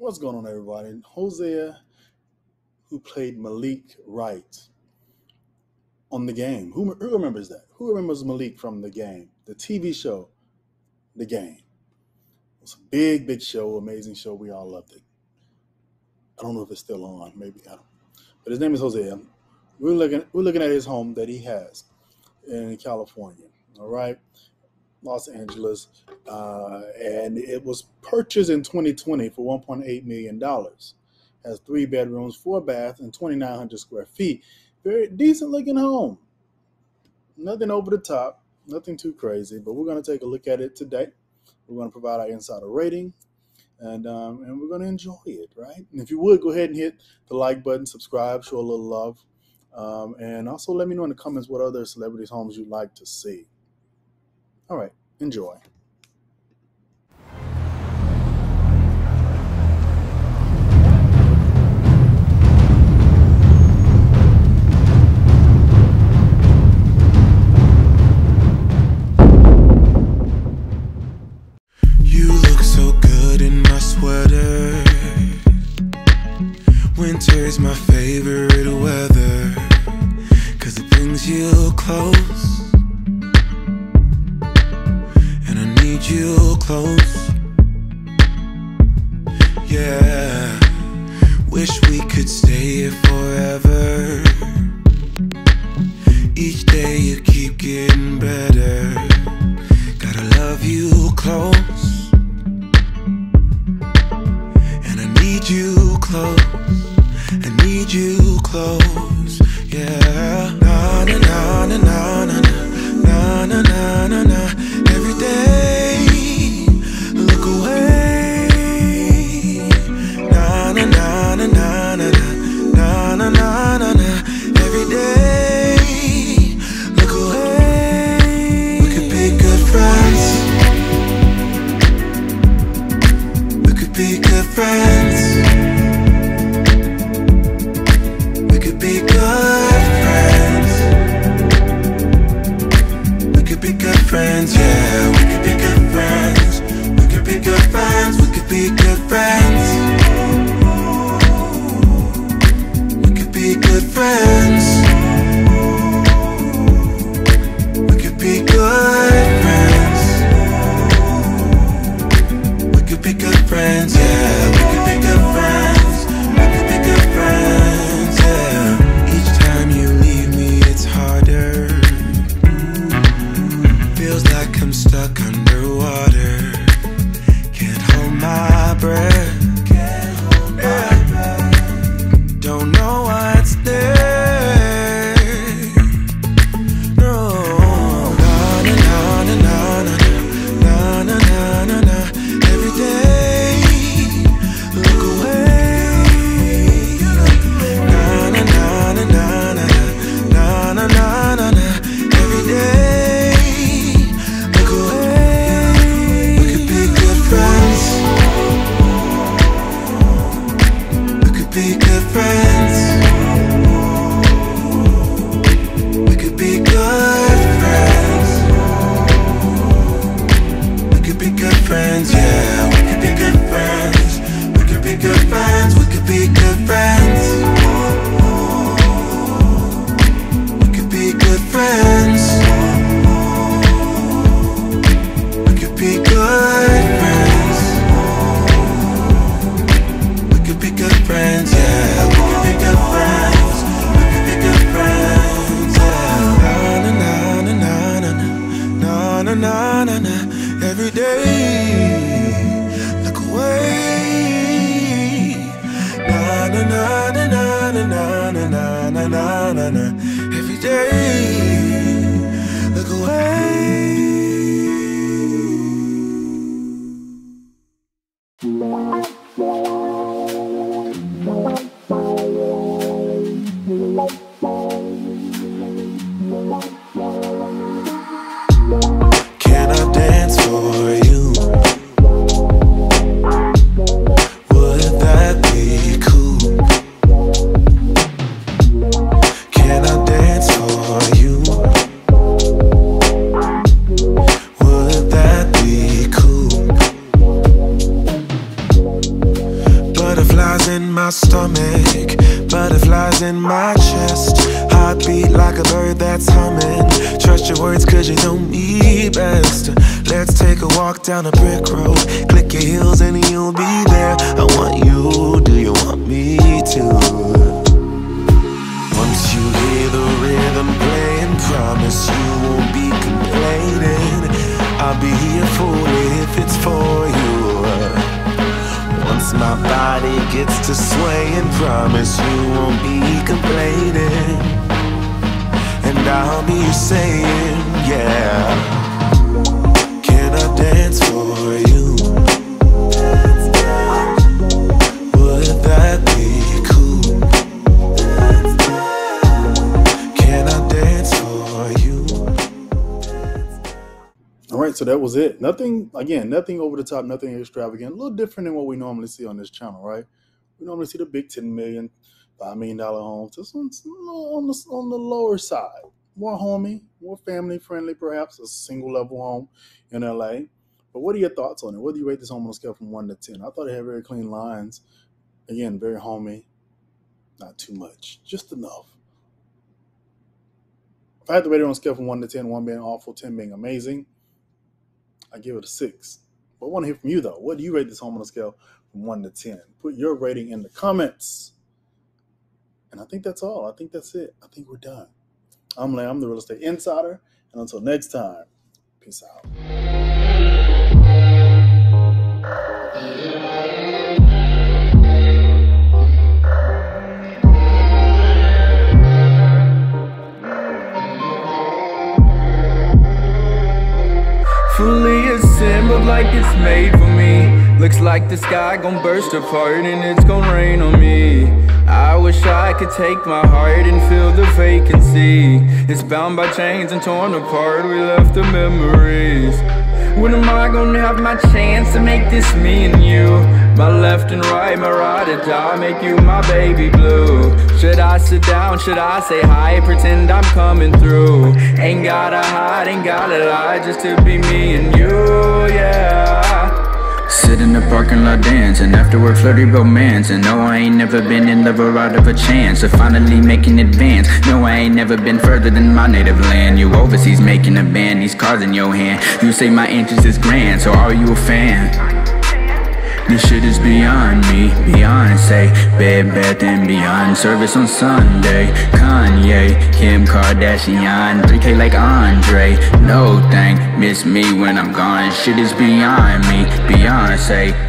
What's going on, everybody? Hosea, who played Malik Wright on The Game. Who remembers that? Who remembers Malik from The Game? The TV show, The Game. It was a big, big show, amazing show. We all loved it. I don't know if it's still on. Maybe, I don't. But his name is Hosea. We're looking at his home that he has in California, all right, Los Angeles, and it was purchased in 2020 for $1.8 million. Has 3 bedrooms, 4 baths, and 2,900 square feet. Very decent looking home. Nothing over the top, nothing too crazy, but we're going to take a look at it today. We're going to provide our insider rating, and we're going to enjoy it, right? And if you would, go ahead and hit the like button, subscribe, show a little love. And also let me know in the comments what other celebrities' homes you'd like to see. All right, enjoy. You look so good in my sweater. Winter's my favorite weather, 'cause it brings you close, and I need you close. Yeah, wish we could stay here forever. Each day you keep getting better. Gotta love you close, and I need you close. I need you close, yeah. Na na na na na na na na na na na. Every day, look away. Na na na na na na na na na na na. Every day, look away. We could be good friends. We could be good friends. Friends, yeah, we could be good friends. We could be good friends. We could be good friends. We could be good friends. We could be good friends. We could be good friends, yeah, we could be good friends. We could be good friends, yeah. Each time you leave me, it's harder. Feels like I'm stuck underwater. Can't hold my breath. Can't hold my breath. Don't know what's there. No. Na na na na na na na na na. Every day, look away. Na na na na na na na na na na. Every day. We could be good friends. We could be good friends. We could be good friends, yeah. We could be good friends. We could be good friends. We could be good friends. We could be good friends. We could be good friends. We could be good friends. Na, na, na, every day, look away. Na na na na na na na na na na na. Every day, look away. Can I dance for you? Would that be cool? Can I dance for you? Would that be cool? Butterflies in my stomach, butterflies in my chest. Heartbeat like a bird that's humming. Trust your words cause you know me best. Let's take a walk down a brick road. Click your heels and you'll be there. I want you, do you want me to? Once you hear the rhythm playing, promise you won't be complaining. I'll be here for you if it's for you. Once my body gets to swaying, promise you won't be complaining. And I'll be saying, yeah. Can I dance for you? Would that be cool? Can I dance for you? All right, so that was it. Nothing, again, nothing over the top, nothing extravagant. A little different than what we normally see on this channel, right? We normally see the big $10 million, $5 million homes. This one's on the lower side. More homey, more family friendly, perhaps a single level home in LA. But what are your thoughts on it? What do you rate this home on a scale from 1 to 10? I thought it had very clean lines. Again, very homey, not too much, just enough. If I had to rate it on a scale from 1 to 10, 1 being awful, 10 being amazing, I give it a 6. But I want to hear from you though. What do you rate this home on a scale from 1 to 10? Put your rating in the comments. And I think that's all. I think that's it. I think we're done. I'm the Real Estate Insider, and until next time, peace out. Fully assembled like it's made for me. Looks like the sky gon' burst apart and it's gon' rain on me. I wish I could take my heart and fill the vacancy. It's bound by chains and torn apart, we left the memories. When am I gonna have my chance to make this me and you? My left and right, my ride or die, make you my baby blue. Should I sit down, should I say hi, pretend I'm coming through? Ain't gotta hide, ain't gotta lie, just to be me and you, yeah. Sit in the parking lot dancing, afterward flirty romance. And no, I ain't never been in love or out of a chance of finally making advance. No, I ain't never been further than my native land. You overseas making a band, these cards in your hand. You say my interest is grand, so are you a fan? This shit is beyond me, Beyonce, Bed Bath and Beyond, service on Sunday, Kanye, Kim Kardashian, 3K like Andre, no thank, miss me when I'm gone, shit is beyond me, Beyonce.